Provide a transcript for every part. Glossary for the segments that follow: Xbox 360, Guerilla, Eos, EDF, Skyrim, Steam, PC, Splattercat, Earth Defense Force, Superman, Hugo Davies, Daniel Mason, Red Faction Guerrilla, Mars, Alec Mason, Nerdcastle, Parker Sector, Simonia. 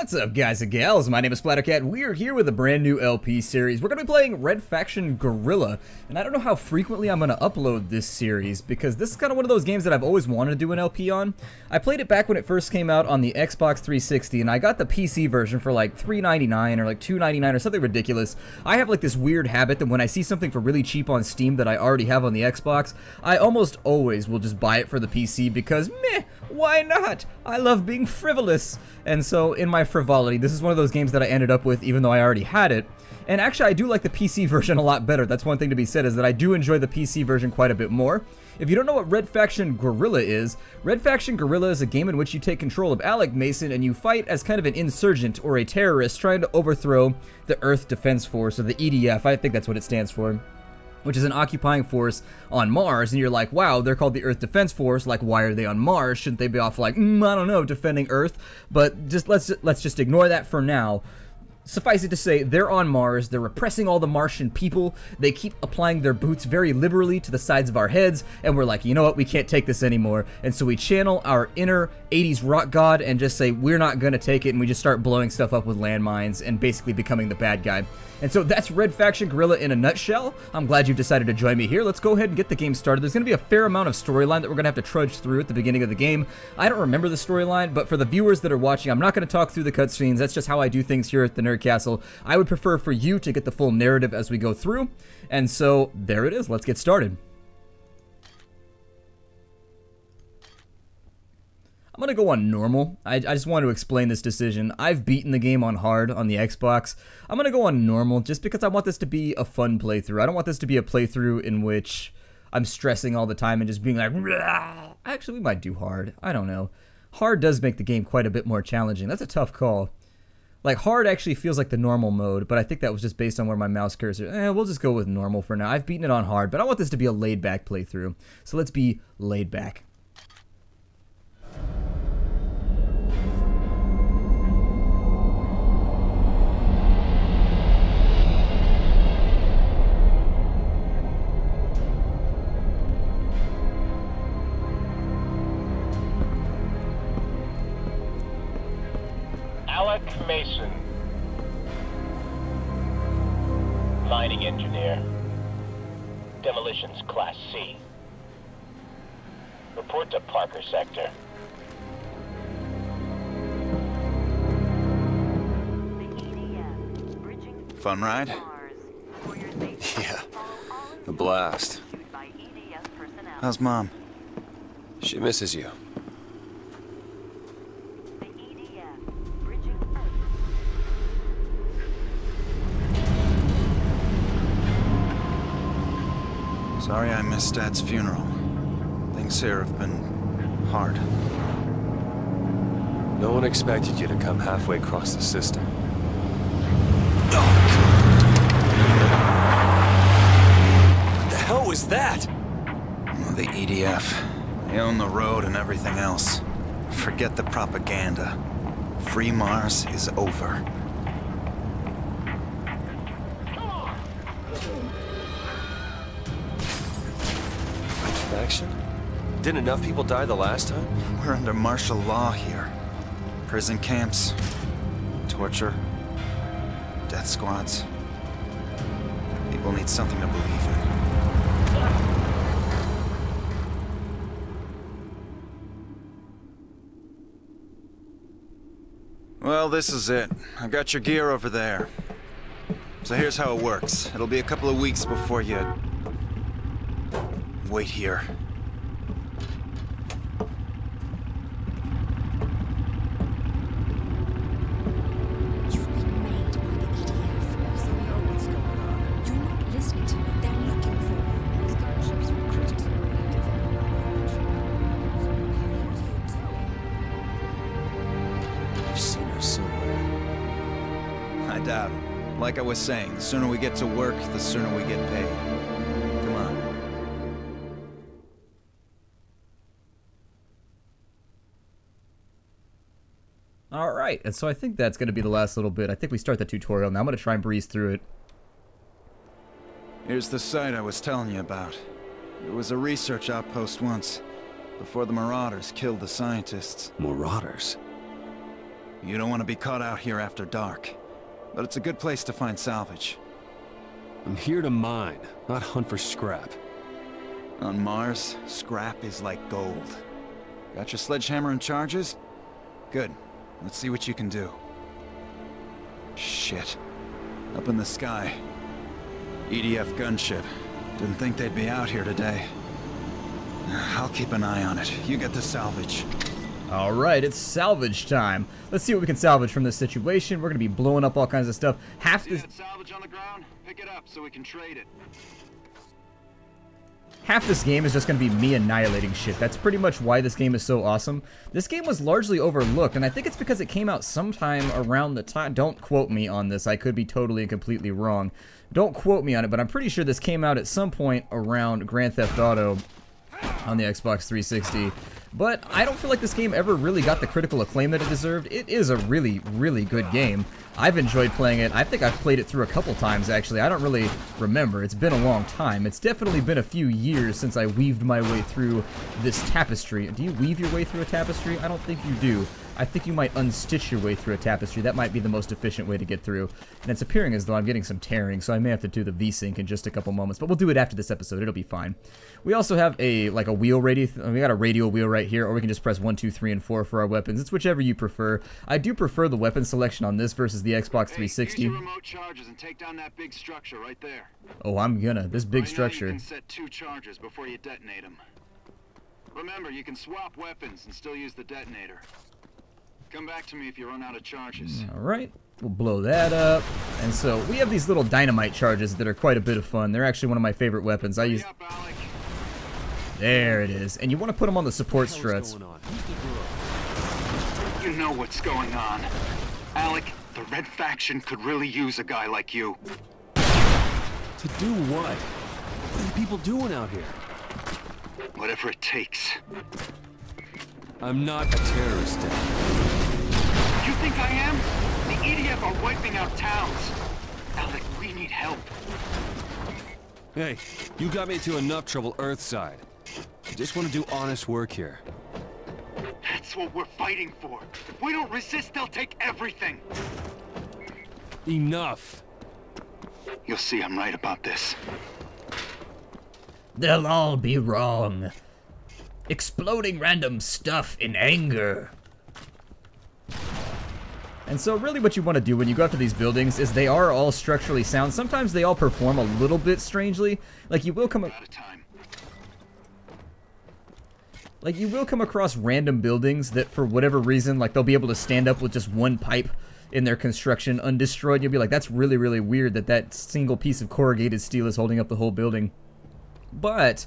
What's up, guys and gals? My name is Splattercat. We are here with a brand new LP series. We're going to be playing Red Faction Guerrilla, and I don't know how frequently I'm going to upload this series, because this is kind of one of those games that I've always wanted to do an LP on. I played it back when it first came out on the Xbox 360, and I got the PC version for like $3.99 or like $2.99 or something ridiculous. I have like this weird habit that when I see something for really cheap on Steam that I already have on the Xbox, I almost always will just buy it for the PC because, meh, why not? I love being frivolous. And so in my frivolity, this is one of those games that I ended up with even though I already had it. And actually, I do like the PC version a lot better. That's one thing to be said, is that I do enjoy the PC version quite a bit more. If you don't know what Red Faction Guerrilla is, Red Faction Guerrilla is a game in which you take control of Alec Mason and you fight as kind of an insurgent or a terrorist trying to overthrow the Earth Defense Force, or the EDF, I think that's what it stands for, which is an occupying force on Mars. And you're like, wow, they're called the Earth Defense Force, like, why are they on Mars? Shouldn't they be off, like, I don't know, defending Earth? But just let's just ignore that for now. Suffice it to say, they're on Mars, they're repressing all the Martian people, they keep applying their boots very liberally to the sides of our heads, and we're like, you know what, we can't take this anymore. And so we channel our inner 80s rock god and just say, we're not gonna take it, and we just start blowing stuff up with landmines and basically becoming the bad guy. And so that's Red Faction Guerrilla in a nutshell. I'm glad you've decided to join me here. Let's go ahead and get the game started. There's going to be a fair amount of storyline that we're going to have to trudge through at the beginning of the game. I don't remember the storyline, but for the viewers that are watching, I'm not going to talk through the cutscenes. That's just how I do things here at the Nerdcastle. I would prefer for you to get the full narrative as we go through. And so there it is. Let's get started. I'm going to go on normal. I just want to explain this decision. I've beaten the game on hard on the Xbox. I'm going to go on normal just because I want this to be a fun playthrough. I don't want this to be a playthrough in which I'm stressing all the time and just being like, rah! Actually, we might do hard. I don't know. Hard does make the game quite a bit more challenging. That's a tough call. Like, hard actually feels like the normal mode, but I think that was just based on where my mouse cursor... we'll just go with normal for now. I've beaten it on hard, but I want this to be a laid-back playthrough. So let's be laid back. Alec Mason, mining engineer, demolitions class C. Report to Parker Sector. Fun ride? Yeah, a blast. How's Mom? She misses you. Sorry I missed Dad's funeral. Things here have been hard. No one expected you to come halfway across the system. What the hell was that? Well, the EDF. They own the road and everything else. Forget the propaganda. Free Mars is over. Didn't enough people die the last time? We're under martial law here. Prison camps, torture, death squads. People need something to believe in. Well, this is it. I've got your gear over there. So here's how it works. It'll be a couple of weeks before you... Wait here. Like I was saying, the sooner we get to work, the sooner we get paid. Come on. All right, and so I think that's going to be the last little bit. I think we start the tutorial now. I'm going to try and breeze through it. Here's the site I was telling you about. It was a research outpost once, before the Marauders killed the scientists. Marauders? You don't want to be caught out here after dark, but it's a good place to find salvage. I'm here to mine, not hunt for scrap. On Mars, scrap is like gold. Got your sledgehammer and charges? Good. Let's see what you can do. Shit. Up in the sky. EDF gunship. Didn't think they'd be out here today. I'll keep an eye on it. You get the salvage. Alright, it's salvage time. Let's see what we can salvage from this situation. We're gonna be blowing up all kinds of stuff. Half this salvage on the ground? Pick it up so we can trade it. Half this game is just going to be me annihilating shit. That's pretty much why this game is so awesome. This game was largely overlooked, and I think it's because it came out sometime around the time... Don't quote me on this. I could be totally and completely wrong. Don't quote me on it, but I'm pretty sure this came out at some point around Grand Theft Auto on the Xbox 360. But I don't feel like this game ever really got the critical acclaim that it deserved. It is a really, really good game. I've enjoyed playing it. I think I've played it through a couple times, actually. I don't really remember. It's been a long time. It's definitely been a few years since I weaved my way through this tapestry. Do you weave your way through a tapestry? I don't think you do. I think you might unstitch your way through a tapestry. That might be the most efficient way to get through. And it's appearing as though I'm getting some tearing, so I may have to do the V-Sync in just a couple moments. But we'll do it after this episode. It'll be fine. We also have a wheel radio. We got a radio wheel right here, or we can just press 1, 2, 3, and 4 for our weapons. It's whichever you prefer. I do prefer the weapon selection on this versus the Xbox 360. Use your remote charges and take down that big structure right there. Oh, I'm gonna. This big structure. You can set 2 charges before you detonate them. Remember, you can swap weapons and still use the detonator. Come back to me if you run out of charges. Alright, we'll blow that up. And so, we have these little dynamite charges that are quite a bit of fun. They're actually one of my favorite weapons. I use... Up, Alec. There it is. And you want to put them on the support struts. You know what's going on. Alec, the Red Faction could really use a guy like you. To do what? What are people doing out here? Whatever it takes. I'm not a terrorist. You think I am? The EDF are wiping out towns. Alec, we need help. Hey, you got me into enough trouble Earthside. I just want to do honest work here. That's what we're fighting for. If we don't resist, they'll take everything. Enough. You'll see I'm right about this. They'll all be wrong. Exploding random stuff in anger. And so really what you want to do when you go after these buildings is they are all structurally sound. Sometimes they all perform a little bit strangely. Like you will come up... Like you will come across random buildings that for whatever reason, like they'll be able to stand up with just one pipe in their construction undestroyed. You'll be like, that's really, really weird that that single piece of corrugated steel is holding up the whole building. But...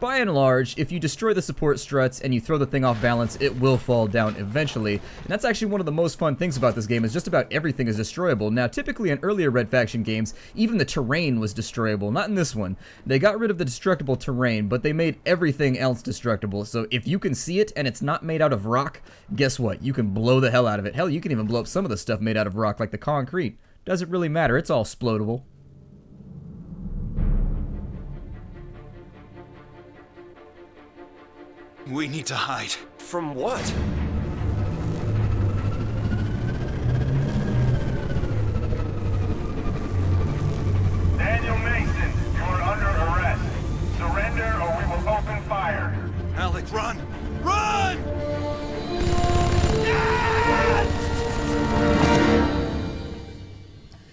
by and large, if you destroy the support struts and you throw the thing off balance, it will fall down eventually. And that's actually one of the most fun things about this game, is just about everything is destroyable. Now, typically in earlier Red Faction games, even the terrain was destroyable. Not in this one. They got rid of the destructible terrain, but they made everything else destructible. So if you can see it and it's not made out of rock, guess what? You can blow the hell out of it. Hell, you can even blow up some of the stuff made out of rock, like the concrete. Doesn't really matter. It's all explodable. We need to hide. From what? Daniel Mason, you are under arrest. Surrender or we will open fire. Alec, run! Run!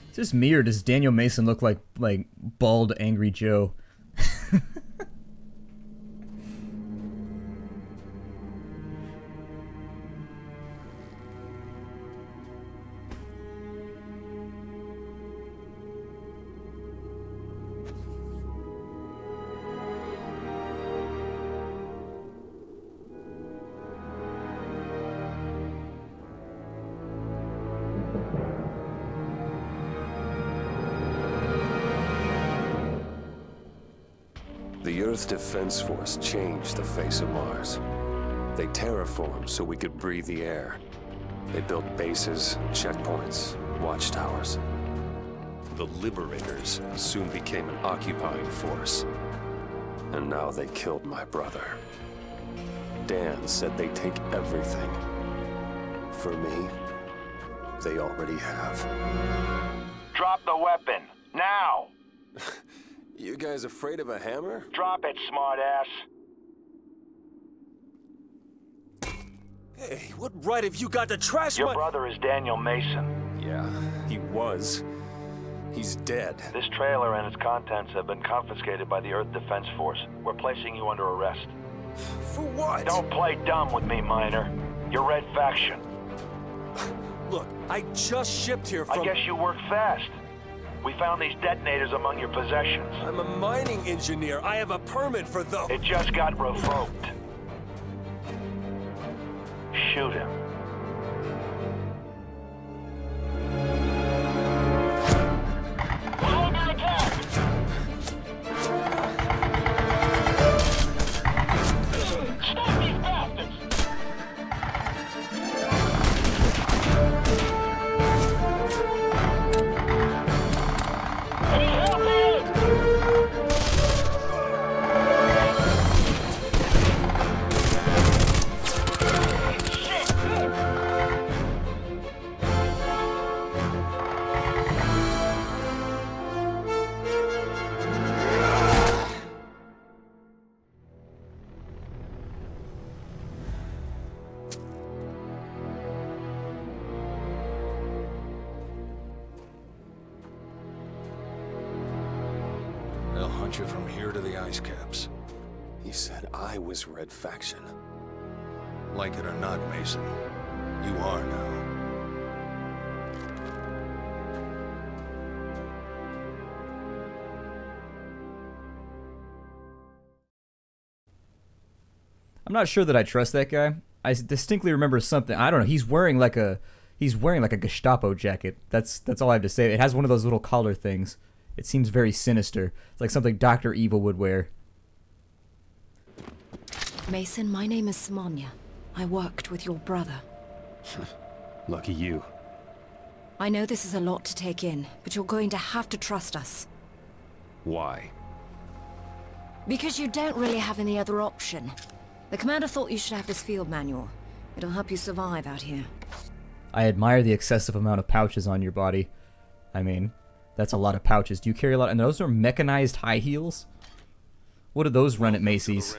Is this me or does Daniel Mason look like bald, angry Joe? The Earth Defense Force changed the face of Mars. They terraformed so we could breathe the air. They built bases, checkpoints, watchtowers. The Liberators soon became an occupying force. And now they killed my brother. Dan said they'd take everything. For me, they already have. Drop the weapon, now! You guys afraid of a hammer? Drop it, smartass. Hey, what right have you got to trash my— Your brother is Daniel Mason. Yeah, he was. He's dead. This trailer and its contents have been confiscated by the Earth Defense Force. We're placing you under arrest. For what? Don't play dumb with me, Miner. You're Red Faction. Look, I just shipped here from— I guess you work fast. We found these detonators among your possessions. I'm a mining engineer. I have a permit for those. It just got revoked. Shoot him. Red Faction. Like it or not, Mason, you are now. I'm not sure that I trust that guy. I distinctly remember something. I don't know. He's wearing like a Gestapo jacket. That's all I have to say. It has one of those little collar things. It seems very sinister. It's like something Dr. Evil would wear. Mason, my name is Simonia. I worked with your brother. Lucky you. I know this is a lot to take in, but you're going to have to trust us. Why? Because you don't really have any other option. The commander thought you should have this field manual. It'll help you survive out here. I admire the excessive amount of pouches on your body. I mean, that's a lot of pouches. Do you carry a lot? And those are mechanized high heels? What do those run at Macy's?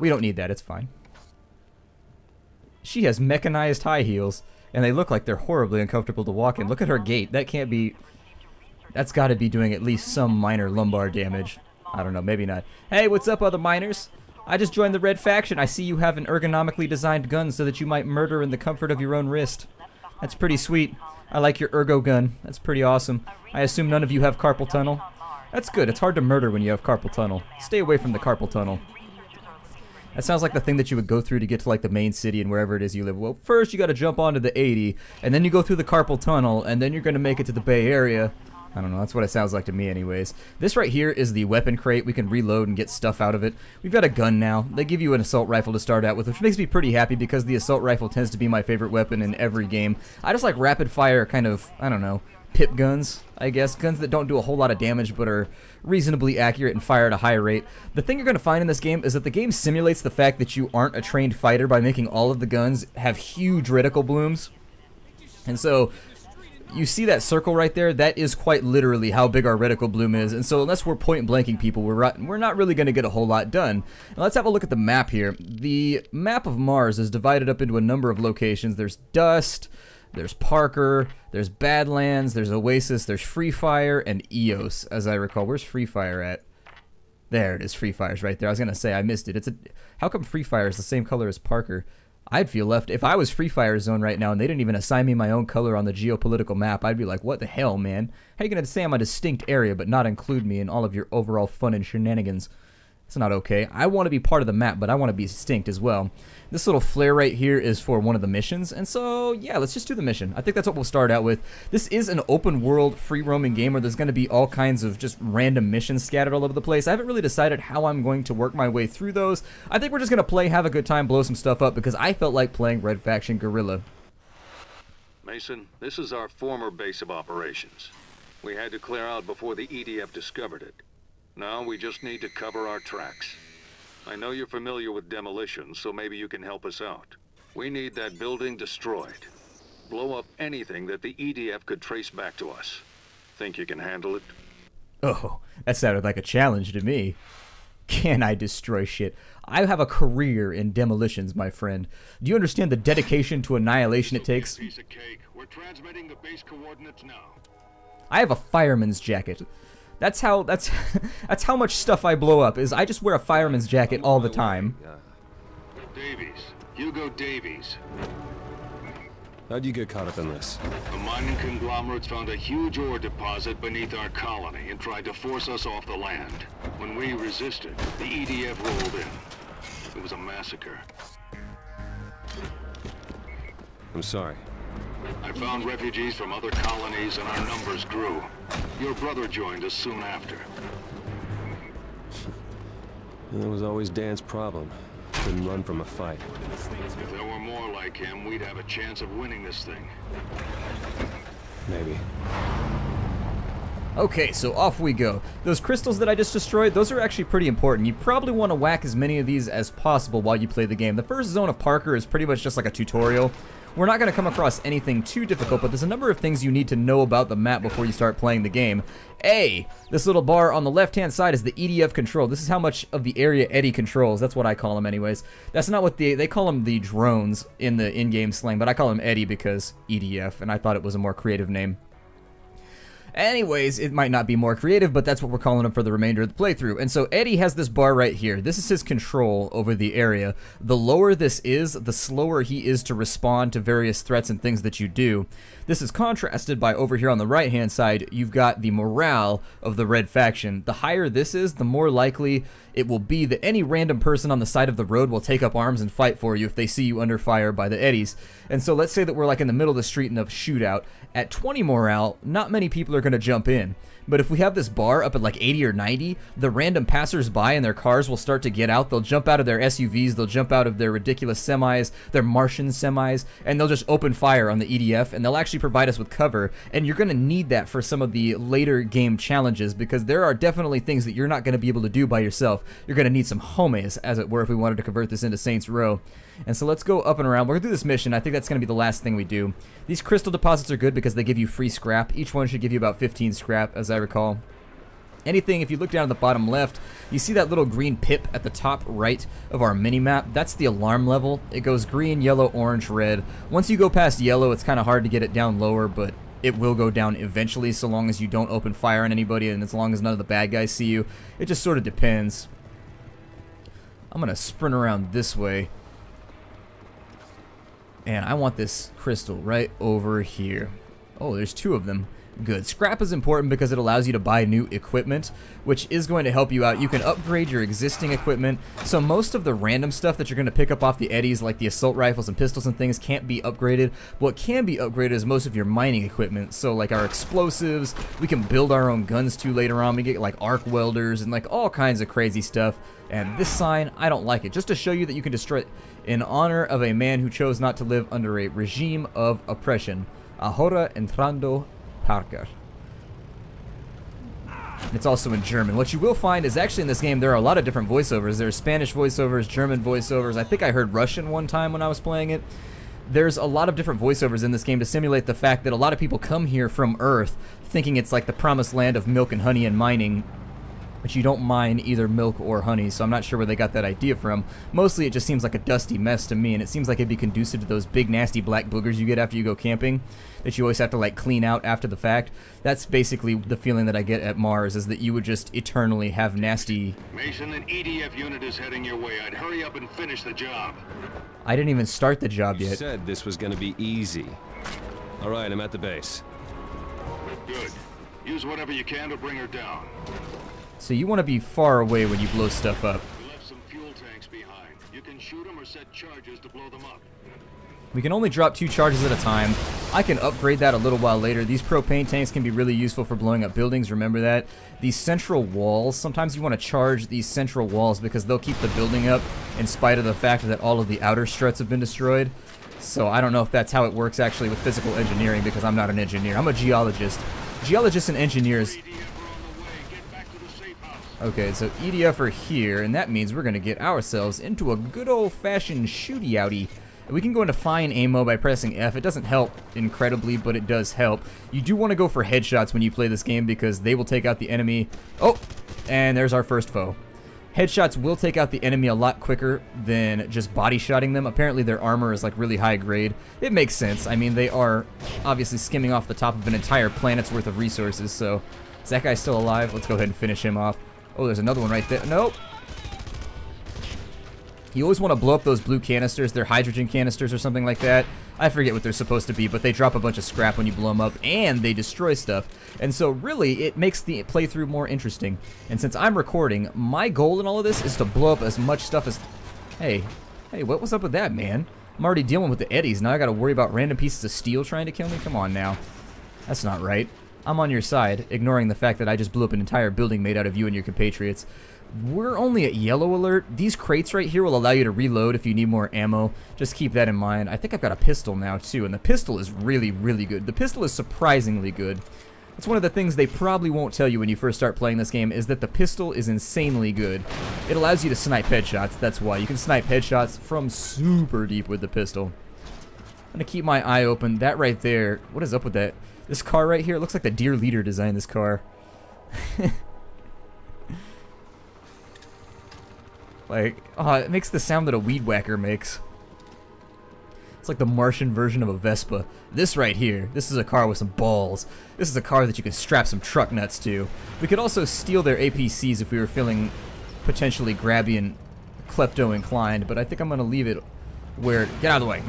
We don't need that, it's fine. She has mechanized high heels, and they look like they're horribly uncomfortable to walk in. Look at her gait. That can't be... That's gotta be doing at least some minor lumbar damage. I don't know, maybe not. Hey, what's up, other miners? I just joined the Red Faction. I see you have an ergonomically designed gun so that you might murder in the comfort of your own wrist. That's pretty sweet. I like your ergo gun. That's pretty awesome. I assume none of you have carpal tunnel. That's good. It's hard to murder when you have carpal tunnel. Stay away from the carpal tunnel. That sounds like the thing that you would go through to get to, like, the main city and wherever it is you live. Well, first you gotta jump onto the 80, and then you go through the carpal tunnel, and then you're gonna make it to the Bay Area. I don't know, that's what it sounds like to me anyways. This right here is the weapon crate. We can reload and get stuff out of it. We've got a gun now. They give you an assault rifle to start out with, which makes me pretty happy because the assault rifle tends to be my favorite weapon in every game. I just like rapid-fire kind of, I don't know, pip guns, I guess. Guns that don't do a whole lot of damage but are reasonably accurate and fire at a high rate. The thing you're going to find in this game is that the game simulates the fact that you aren't a trained fighter by making all of the guns have huge reticle blooms. And so, you see that circle right there? That is quite literally how big our reticle bloom is. And so unless we're point-blanking people, we're not really going to get a whole lot done. Now let's have a look at the map here. The map of Mars is divided up into a number of locations. There's Dust... There's Parker, there's Badlands, there's Oasis, there's Free Fire, and Eos, as I recall. Where's Free Fire at? There it is. Free Fire's right there. I was going to say I missed it. It's a... How come Free Fire is the same color as Parker? I'd feel left... If I was Free Fire Zone right now and they didn't even assign me my own color on the geopolitical map, I'd be like, what the hell, man? How are you going to say I'm a distinct area but not include me in all of your overall fun and shenanigans? It's not okay. I want to be part of the map, but I want to be distinct as well. This little flare right here is for one of the missions, and so, yeah, let's just do the mission. I think that's what we'll start out with. This is an open-world, free-roaming game where there's going to be all kinds of just random missions scattered all over the place. I haven't really decided how I'm going to work my way through those. I think we're just going to play, have a good time, blow some stuff up, because I felt like playing Red Faction Guerrilla. Mason, this is our former base of operations. We had to clear out before the EDF discovered it. Now we just need to cover our tracks. I know you're familiar with demolition, so maybe you can help us out. We need that building destroyed. blow up anything that the EDF could trace back to us. Think you can handle it? Oh, that sounded like a challenge to me. Can I destroy shit? I have a career in demolitions, my friend. Do you understand the dedication to annihilation it takes? Piece of cake. We're transmitting the base coordinates now. I have a fireman's jacket. That's how much stuff I blow up, is I just wear a fireman's jacket all the time. Davies. Hugo Davies. How'd you get caught up in this? The mining conglomerates found a huge ore deposit beneath our colony and tried to force us off the land. When we resisted, the EDF rolled in. It was a massacre. I'm sorry. I found refugees from other colonies and our numbers grew. Your brother joined us soon after. That was always Dan's problem. Couldn't run from a fight. If there were more like him, we'd have a chance of winning this thing. Maybe. Okay, so off we go. Those crystals that I just destroyed, those are actually pretty important. You probably want to whack as many of these as possible while you play the game. The first zone of Parker is pretty much just like a tutorial. We're not going to come across anything too difficult, but there's a number of things you need to know about the map before you start playing the game. A, this little bar on the left-hand side is the EDF control. This is how much of the area Eddie controls. That's what I call him anyways. That's not what they call him, the drones in the in-game slang, but I call him Eddie because EDF, and I thought it was a more creative name. Anyways, it might not be more creative, but that's what we're calling him for the remainder of the playthrough. And so Eddie has this bar right here. This is his control over the area. The lower this is, the slower he is to respond to various threats and things that you do. This is contrasted by over here on the right-hand side, you've got the morale of the Red Faction. The higher this is, the more likely it will be that any random person on the side of the road will take up arms and fight for you if they see you under fire by the Eddies. And so let's say that we're like in the middle of the street in a shootout. At 20 morale, not many people are going to jump in. But if we have this bar up at like 80 or 90, the random passers-by in their cars will start to get out. They'll jump out of their SUVs, they'll jump out of their ridiculous semis, their Martian semis, and they'll just open fire on the EDF, and they'll actually provide us with cover. And you're going to need that for some of the later game challenges, because there are definitely things that you're not going to be able to do by yourself. You're going to need some homies, as it were, if we wanted to convert this into Saints Row. And so let's go up and around. We're going to do this mission. I think that's going to be the last thing we do. These crystal deposits are good because they give you free scrap. Each one should give you about 15 scrap, as I recall. Anything, if you look down at the bottom left, you see that little green pip at the top right of our mini-map. That's the alarm level. It goes green, yellow, orange, red. Once you go past yellow, it's kind of hard to get it down lower, but it will go down eventually so long as you don't open fire on anybody and as long as none of the bad guys see you. It just sort of depends. I'm going to sprint around this way. And I want this crystal right over here. Oh, there's two of them. Good. Scrap is important because it allows you to buy new equipment, which is going to help you out. You can upgrade your existing equipment. So most of the random stuff that you're going to pick up off the eddies, like the assault rifles and pistols and things, can't be upgraded. What can be upgraded is most of your mining equipment. So like our explosives, we can build our own guns to later on. We get like arc welders and like all kinds of crazy stuff. And this sign, I don't like it. Just to show you that you can destroy it in honor of a man who chose not to live under a regime of oppression. Ahora entrando Parker. It's also in German. What you will find is actually in this game there are a lot of different voiceovers. There's Spanish voiceovers, German voiceovers. I think I heard Russian one time when I was playing it. There's a lot of different voiceovers in this game to simulate the fact that a lot of people come here from Earth thinking it's like the promised land of milk and honey and mining. But you don't mine either milk or honey, so I'm not sure where they got that idea from. Mostly it just seems like a dusty mess to me, and it seems like it'd be conducive to those big nasty black boogers you get after you go camping, that you always have to like clean out after the fact. That's basically the feeling that I get at Mars, is that you would just eternally have nasty... Mason, an EDF unit is heading your way. I'd hurry up and finish the job. I didn't even start the job yet. You said this was gonna be easy. Alright, I'm at the base. Good. Use whatever you can to bring her down. So you want to be far away when you blow stuff up. We left some fuel tanks behind. You can shoot them or set charges to blow them up. We can only drop 2 charges at a time. I can upgrade that a little while later. These propane tanks can be really useful for blowing up buildings, remember that. These central walls, sometimes you want to charge these central walls because they'll keep the building up in spite of the fact that all of the outer struts have been destroyed. So I don't know if that's how it works actually with physical engineering, because I'm not an engineer. I'm a geologist. Geologists and engineers... Okay, so EDF are here, and that means we're going to get ourselves into a good old-fashioned shooty-outy. And we can go into fine ammo by pressing F. It doesn't help incredibly, but it does help. You do want to go for headshots when you play this game because they will take out the enemy. Oh, and there's our first foe. Headshots will take out the enemy a lot quicker than just body shotting them. Apparently their armor is like really high grade. It makes sense. I mean, they are obviously skimming off the top of an entire planet's worth of resources. So is that guy still alive? Let's go ahead and finish him off. Oh, there's another one right there. Nope. You always want to blow up those blue canisters. They're hydrogen canisters or something like that. I forget what they're supposed to be, but they drop a bunch of scrap when you blow them up, and they destroy stuff. And so really, it makes the playthrough more interesting. And since I'm recording, my goal in all of this is to blow up as much stuff as... Hey, what was up with that, man? I'm already dealing with the eddies. Now I gotta worry about random pieces of steel trying to kill me? Come on now. That's not right. I'm on your side, ignoring the fact that I just blew up an entire building made out of you and your compatriots. We're only at yellow alert. These crates right here will allow you to reload if you need more ammo. Just keep that in mind. I think I've got a pistol now, too, and the pistol is really, really good. The pistol is surprisingly good. That's one of the things they probably won't tell you when you first start playing this game, is that the pistol is insanely good. It allows you to snipe headshots, that's why. You can snipe headshots from super deep with the pistol. I'm gonna keep my eye open. That right there, what is up with that? This car right here, it looks like the Dear Leader designed this car. Like, it makes the sound that a weed whacker makes. It's like the Martian version of a Vespa. This right here, this is a car with some balls. This is a car that you can strap some truck nuts to. We could also steal their APCs if we were feeling potentially grabby and klepto-inclined, but I think I'm going to leave it where... Get out of the way!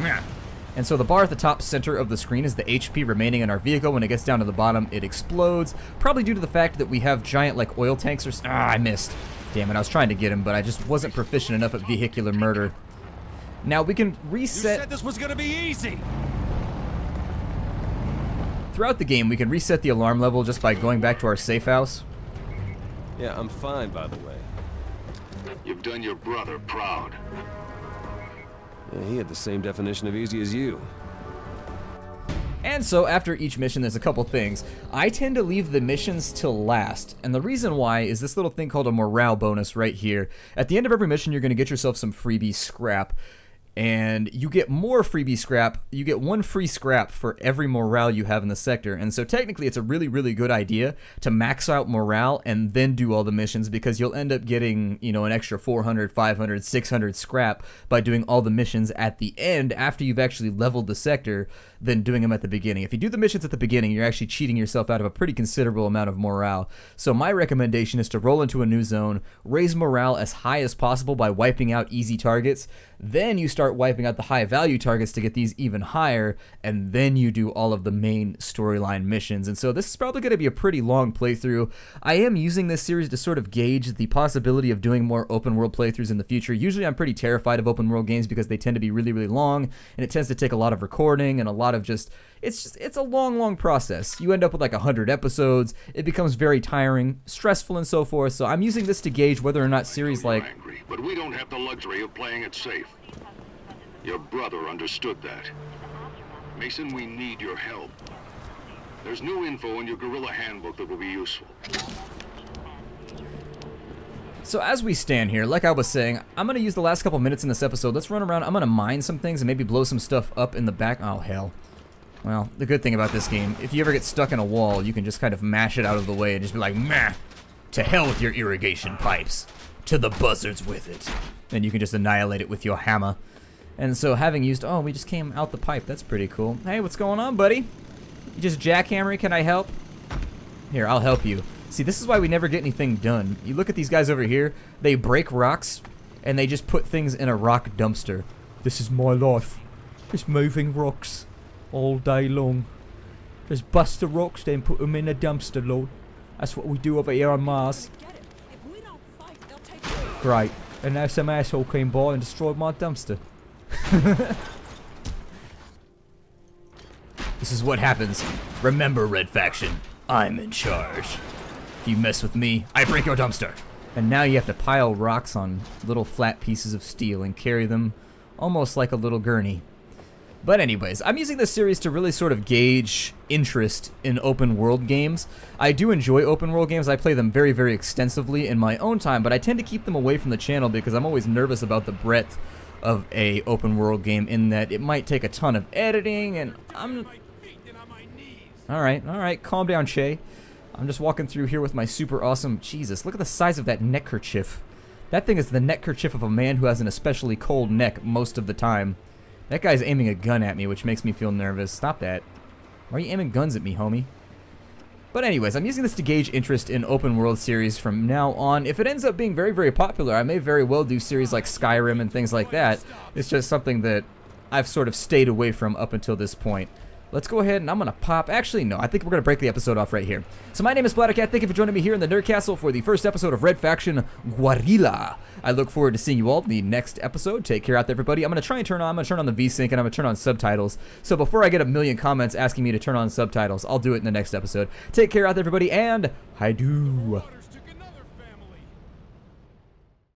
And so the bar at the top center of the screen is the HP remaining in our vehicle. When it gets down to the bottom, it explodes. Probably due to the fact that we have giant, like, oil tanks or... I missed. Damn it, I was trying to get him, but I just wasn't proficient enough at vehicular murder. Now, we can reset... You said this was gonna be easy! Throughout the game, we can reset the alarm level just by going back to our safe house. Yeah, I'm fine, by the way. You've done your brother proud. Yeah, he had the same definition of easy as you. And so after each mission, there's a couple things. I tend to leave the missions till last, and the reason why is this little thing called a morale bonus right here. At the end of every mission, you're going to get yourself some freebie scrap, and you get more freebie scrap. You get one free scrap for every morale you have in the sector, and so technically it's a really, really good idea to max out morale and then do all the missions, because you'll end up getting, you know, an extra 400, 500, 600 scrap by doing all the missions at the end after you've actually leveled the sector than doing them at the beginning. If you do the missions at the beginning, you're actually cheating yourself out of a pretty considerable amount of morale. So my recommendation is to roll into a new zone, raise morale as high as possible by wiping out easy targets, then you start wiping out the high value targets to get these even higher, and then you do all of the main storyline missions. And so this is probably going to be a pretty long playthrough. I am using this series to sort of gauge the possibility of doing more open world playthroughs in the future. Usually I'm pretty terrified of open world games because they tend to be really, really long, and it tends to take a lot of recording and a lot of just it's a long, long process. You end up with like 100 episodes. It becomes very tiring, stressful, and so forth. So I'm using this to gauge whether or not series like... Angry, but we don't have the luxury of playing it safe. Your brother understood that. Mason, we need your help. There's new info in your guerrilla handbook that will be useful. So as we stand here, like I was saying, I'm going to use the last couple minutes in this episode. Let's run around. I'm going to mine some things and maybe blow some stuff up in the back. Oh, hell. Well, the good thing about this game, if you ever get stuck in a wall, you can just kind of mash it out of the way and just be like, meh, to hell with your irrigation pipes. To the buzzards with it. And you can just annihilate it with your hammer. And so having used... Oh, we just came out the pipe. That's pretty cool. Hey, what's going on, buddy? You just jackhammering? Can I help? Here, I'll help you. See, this is why we never get anything done. You look at these guys over here. They break rocks, and they just put things in a rock dumpster. This is my life. Just moving rocks all day long. Just bust the rocks, then put them in a dumpster, lol. That's what we do over here on Mars. Great. And now some asshole came by and destroyed my dumpster. This is what happens. Remember, Red Faction, I'm in charge. If you mess with me, I break your dumpster. And now you have to pile rocks on little flat pieces of steel and carry them almost like a little gurney. But anyways, I'm using this series to really sort of gauge interest in open world games. I do enjoy open world games. I play them very, very extensively in my own time, but I tend to keep them away from the channel because I'm always nervous about the breadth of a open world game in that it might take a ton of editing, and I'm... Alright, calm down, Shay. I'm just walking through here with my super awesome... Jesus, look at the size of that neckkerchief. That thing is the neckkerchief of a man who has an especially cold neck most of the time. That guy's aiming a gun at me, which makes me feel nervous. Stop that. Why are you aiming guns at me, homie? But anyways, I'm using this to gauge interest in open world series from now on. If it ends up being very, very popular, I may very well do series like Skyrim and things like that. It's just something that I've sort of stayed away from up until this point. Let's go ahead and I'm going to pop... Actually, no, I think we're going to break the episode off right here. So my name is Splattercat. Thank you for joining me here in the Nerdcastle for the first episode of Red Faction Guerrilla. I look forward to seeing you all in the next episode. Take care out there, everybody. I'm going to turn on the VSync, and I'm going to turn on subtitles. So before I get a million comments asking me to turn on subtitles, I'll do it in the next episode. Take care out there, everybody, and I do.